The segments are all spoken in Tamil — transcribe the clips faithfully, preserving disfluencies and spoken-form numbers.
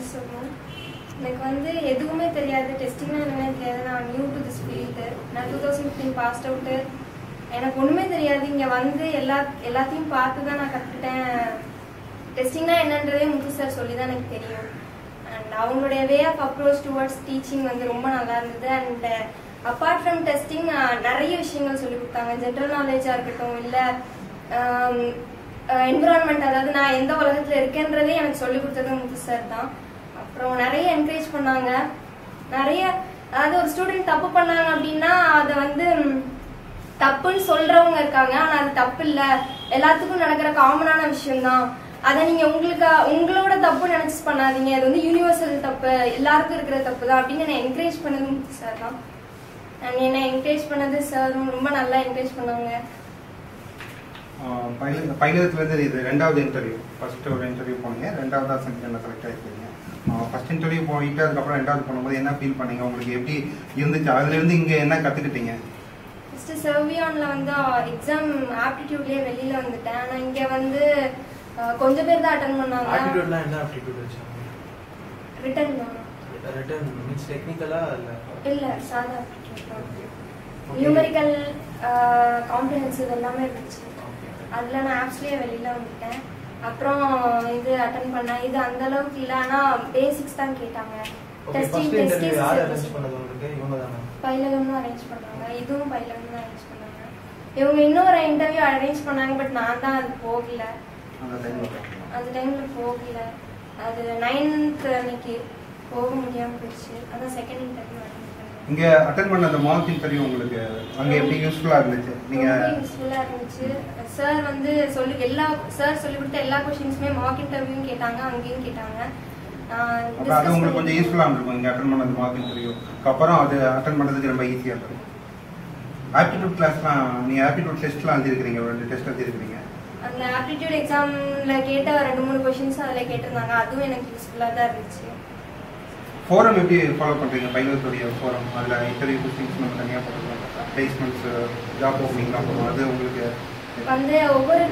experience sollen like vande eduvume theriyadhu testing na enna theriyadhu na new to this field na twenty fifteen passed out enak onnume theriyadhu inga vande ella ellathiyum paathu da na kattiten testing na enna endradhe Muthu sir solli da enak theriyum and avungoda way of approach towards teaching vande romba nalla irundhu and apart from testing nariya vishayangal solli kuttaanga general knowledge ah irukattum illa environment adhaadu na endha ulagathil irukendradhe enak solli kudutadhu Muthu sir da அப்புறம் நிறைய என்கரேஜ் பண்ணாங்க நிறைய அதாவது ஒரு ஸ்டூடண்ட் தப்பு பண்ணாங்க அப்படினா அது வந்து தப்புன்னு சொல்றவங்க இருக்காங்க ஆனா அது தப்பு இல்ல எல்லாத்துக்கும் நடக்கிற காமனான விஷயம் தான் அதை நீங்க உங்களுக்கு உங்களோட தப்பு நினைச்சு பண்ணாதீங்க இது வந்து யுனிவர்சல் தப்பு எல்லாருக்கும் இருக்கிற தப்பு தான் அப்படினு நான் என்கரேஜ் பண்ணது சார் தான் நான் என்ன என்கரேஜ் பண்ணது சார் ரொம்ப நல்லா என்கரேஜ் பண்ணாங்க பைலட் பைலட்ல இருந்து இது இரண்டாவது இன்டர்வியூ ஃபர்ஸ்ட் ஒரு இன்டர்வியூ பண்ணீங்க இரண்டாவது தான் செலக்ட் ஆயிட்டீங்க ஃபர்ஸ்ட் இன்டர்வியூ போயிட்டு அதுக்கப்புறம் இரண்டாவது பண்ணும்போது என்ன ஃபீல் பண்ணீங்க உங்களுக்கு எப்படி இருந்துச்சு அதுல இருந்து இங்க என்ன கத்துக்கிட்டீங்க ஃபர்ஸ்ட் சர்வியான்ல வந்து எக்ஸாம் ஆப்டிட்யூட்லயே வெளியில வந்துட்டேன் நான் இங்க வந்து கொஞ்ச பேர் தான் அட்டெண்ட் பண்ணாங்க ஆப்டிட்யூட்ல என்ன ஆப்டிட்யூட் வச்சீங்க ரிட்டன் ரிட்டன் மீன்ஸ் டெக்னிக்கலா இல்ல சாதா ஆப்டிட்யூட் நியூமெரிக்கல் காம்ப்ரிஹென்சிவ் எல்லாமே இருந்துச்சு அதுல நான் ஆப்ஸ்லயே வெளியில வந்துட்டேன் அப்புறம் இது அட்டெண்ட் பண்ணா இது அந்த அளவுக்கு இல்லனா பேசிக்ஸ் தான் கேட்டாங்க டெஸ்டிங் டெஸ்டிங் யார் அரேஞ்ச் பண்ணது உங்களுக்கு இவங்க தானா பைலகம்னா அரேஞ்ச் பண்ணாங்க இதுவும் பைலகம்னா அரேஞ்ச் பண்ணாங்க இவங்க இன்னொரு இன்டர்வியூ அரேஞ்ச் பண்ணாங்க பட் நான் தான் அது போகல அந்த டைம்ல அந்த டைம்ல போகல அது ஒன்பதாம் அன்னைக்கு போக முடியாம போச்சு அத செகண்ட் இன்டர்வியூ இங்க அட்டெண்ட் பண்ண அந்த மார்க் இன்டர்வியூ உங்களுக்கு அங்க எப்படி யூஸ்ஃபுல்லா இருந்துச்சு நீங்க யூஸ்ஃபுல்லா இருந்துச்சு சார் வந்து சொல்லி எல்லா சார் சொல்லி கொடுத்த எல்லா क्वेश्चंसமே மார்க் இன்டர்வியூ கேட்டாங்க அங்கேயும் கேட்டாங்க அது உங்களுக்கு கொஞ்சம் யூஸ்ஃபுல்லா இருக்கும் இங்க அட்டெண்ட் பண்ண அந்த மார்க் இன்டர்வியூ அப்புறம் அது அட்டெண்ட் பண்றதுக்கு ரொம்ப ஈஸியா இருக்கும் ஆப்டிட்யூட் கிளாஸ்லாம் நீங்க ஆப்டிட்யூட் டெஸ்ட்லாம் எழுதி இருக்கீங்க ரெண்டு டெஸ்ட் எழுதி இருக்கீங்க அந்த ஆப்டிட்யூட் எக்ஸாம்ல கேட்ட ரெண்டு மூணு क्वेश्चंस அதல கேட்டிருந்தாங்க அதுவும் எனக்கு யூஸ்ஃபுல்லா தான் இருந்துச்சு ஃபோரம் எப்படி ஃபாலோ பண்றீங்க பைலட் உடைய ஃபோரம் அதுல இன்டர்வியூ புஷிங்ஸ் நம்ம தனியா போடுறோம் பிளேஸ்மென்ட்ஸ் ஜாப் ஓபனிங் நம்ம அது உங்களுக்கு வந்து ஒவ்வொரு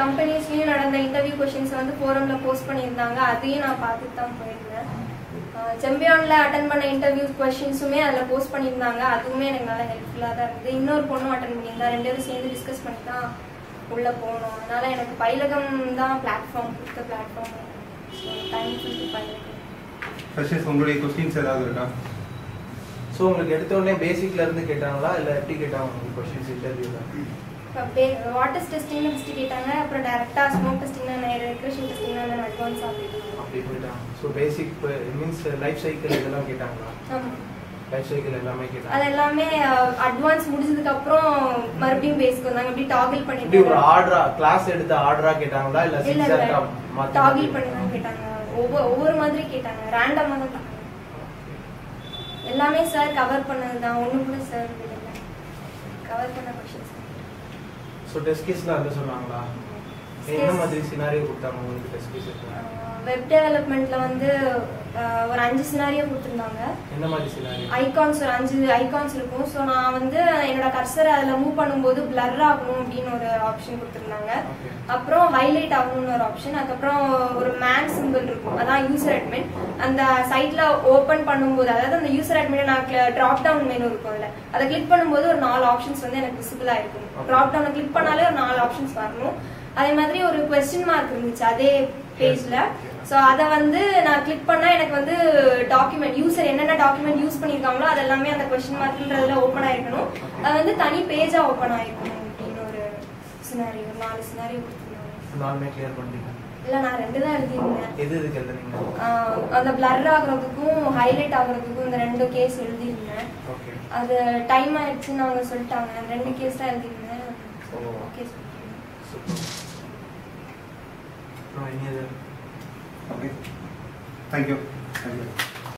கம்பெனிஸ்லயும் நடந்த இன்டர்வியூ क्वेश्चंस வந்து ஃபோரம்ல போஸ்ட் பண்ணிருந்தாங்க அதையும் நான் பார்த்துட்டு தான் போயிருந்தேன் சாம்பியன்ல அட்டெண்ட் பண்ண இன்டர்வியூ क्वेश्चंसுமே அதுல போஸ்ட் பண்ணிருந்தாங்க அதுவுமே எனக்கு நல்ல ஹெல்ப்ஃபுல்லா தான் இருந்துது இன்னொரு பொண்ணு அட்டெண்ட் பண்ணிருந்தா ரெண்டு பேரும் சேர்ந்து டிஸ்கஸ் பண்ணி தான் உள்ள போறோம் அதனால எனக்கு பைலகம் தான் பிளாட்ஃபார்ம் இந்த பிளாட்ஃபார்ம் சோ தேங்க்யூ டு பைலகம் ஃப்ரெஷர்ஸ் உங்களுடைய क्वेश्चंस ஏதாவது இருக்கா சோ உங்களுக்கு எடுத்த உடனே பேசிக்ல இருந்து கேட்டாங்களா இல்ல எப்படி கேட்டாங்க உங்களுக்கு क्वेश्चंस இன்டர்வியூல அப்பே வாட்டர் டெஸ்டிங் லிஸ்ட் கேட்டாங்க அப்புறம் டைரக்டா ஸ்மோக் டெஸ்டிங் நான் ரெக்ரஷன் டெஸ்டிங் நான் அட்வான்ஸ் ஆப்டிட்யூட் அப்படி போய்ட்டாங்க so basic means life cycle இதெல்லாம் கேட்டாங்களா ஆமா லைஃப் சைக்கிள் எல்லாமே கேட்டாங்க அது எல்லாமே அட்வான்ஸ் முடிஞ்சதுக்கு அப்புறம் மறுபடியும் பேசிக் வந்தாங்க அப்படி டாகில் பண்ணி அப்படி ஒரு ஆர்டரா கிளாஸ் எடுத்து ஆர்டரா கேட்டாங்களா இல்ல சிக்ஸா மாத்தி டாகில் பண்ணி தான் கேட்டாங்க ஒவ்வொரு மாதிரி கேட்டாங்க ரேண்டமா தான் எல்லாமே சார் கவர் பண்ணதுதான் ஒண்ணு கூட சார் இல்ல கவர் பண்ண क्वेश्चंस சோ டெஸ்ட் கேஸ்ல அத சொன்னாங்களா என்ன மாதிரி சினாரியோ கொடுத்தாங்க உங்களுக்கு டெஸ்ட் கேஸ்ல வெப் டெவலப்மென்ட்ல வந்து ஒரு அஞ்சு சினாரியோ கொடுத்திருந்தாங்க என்ன மாதிரி சினாரியோ ஐகான்ஸ் ஒரு அஞ்சு ஐகான்ஸ் இருக்கும் சோ நான் வந்து என்னோட கர்சர் அதல மூவ் பண்ணும்போது blur ஆகும் அப்படின ஒரு ஆப்ஷன் கொடுத்திருந்தாங்க அப்புறம் ஹைலைட் ஆகும்னு ஒரு ஆப்ஷன் அதுக்கப்புறம் ஒரு மேன் சிம்பிள் இருக்கும் அதான் யூசர் அட்மின் அந்த சைட்ல ஓபன் பண்ணும்போது அதாவது அந்த யூசர் அட்மின் நான் டிராப் டவுன் மெனு இருக்கும்ல அத கிளிக் பண்ணும்போது ஒரு நாலு ஆப்ஷன்ஸ் வந்து எனக்கு விசிபிள் ஆயிருக்கும் டிராப் டவுன் கிளிக் பண்ணாலே ஒரு நாலு ஆப்ஷன்ஸ் வரணும் அதே மாதிரி ஒரு क्वेश्चन மார்க் இருந்துச்சு அதே பேஜ்ல சோ அத வந்து நான் கிளிக் பண்ணா எனக்கு வந்து டாக்குமெண்ட் யூசர் என்னென்ன டாக்குமெண்ட் யூஸ் பண்ணிருக்காங்களோ அதெல்லாம் அந்த क्वेश्चन மார்க்ன்றதுல ஓபன் ஆயிருக்கணும் அது வந்து தனி பேஜா ஓபன் ஆயிருக்கும் அப்படின ஒரு சினாரியோ நாலு சினாரியோ கொடுத்தாங்க நாலுமே கிளியர் பண்ணிட்டீங்க இல்ல நான் ரெண்டு தான் எழுதிட்டேன் எது எதுக்கு எழுதினீங்க அந்த blur ஆகுறதுக்கும் ஹைலைட் ஆகுறதுக்கும் இந்த ரெண்டு கேஸ் எழுதிட்டேன் ஓகே அது டைம் ஆயிடுச்சுன்னு அவங்க சொல்லிட்டாங்க ரெண்டு கேஸ் தான் எழுதிட்டேன் okay Any other? Okay. Thank you. Thank you.